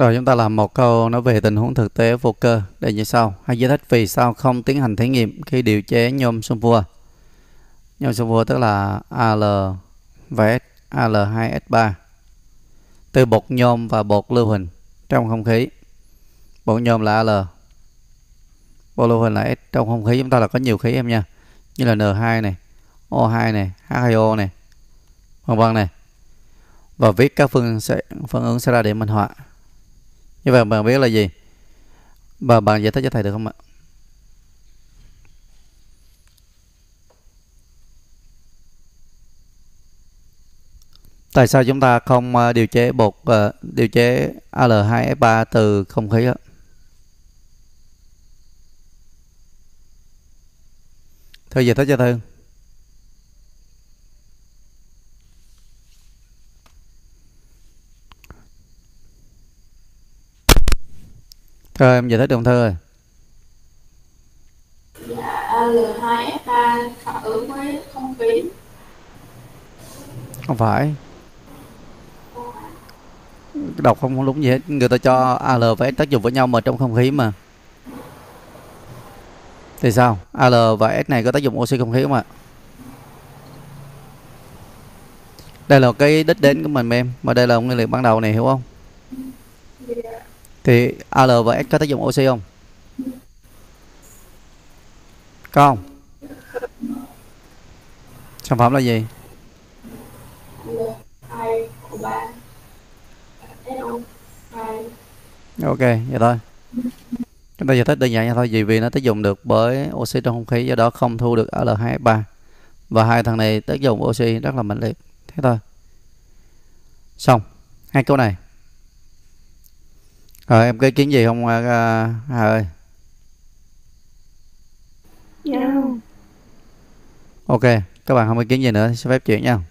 Rồi chúng ta làm một câu nói về tình huống thực tế vô cơ để như sau. Hãy giải thích vì sao không tiến hành thí nghiệm khi điều chế nhôm sunfua. Nhôm sunfua tức là Al và Al2S3 từ bột nhôm và bột lưu huỳnh trong không khí. Bột nhôm là Al, bột lưu huỳnh là S. Trong không khí chúng ta là có nhiều khí em nha, như là N2 này, O2 này, H2O này, vân vân này, và viết các phương ứng sẽ ra để minh họa. Như vậy bạn biết là gì? Và bạn giải thích cho thầy được không ạ? Tại sao chúng ta không điều chế Al2S3 từ không khí ạ? Thầy giải thích cho thầy. Rồi, em giải thích được không Thơ ơi? Al2S3 phản ứng với không khí. Không phải. Đọc không đúng gì hết. Người ta cho Al và S tác dụng với nhau mà trong không khí mà. Thì sao? Al và S này có tác dụng oxy không khí không ạ? Đây là cái đích đến của mình em. Mà đây là nguyên liệu ban đầu này, hiểu không? Thì Al và S có tác dụng oxy không? Có không? Sản phẩm là gì? Ok, vậy thôi. Chúng ta giải thích đơn giản vậy thôi. Vì nó tác dụng được bởi oxy trong không khí, do đó không thu được Al2S3. Và hai thằng này tác dụng oxy rất là mạnh liệt. Thế thôi. Xong. Hai câu này. Rồi em có ý kiến gì không Hà ơi? Dạ không. Ok, các bạn không có ý kiến gì nữa, xin phép chuyển nha.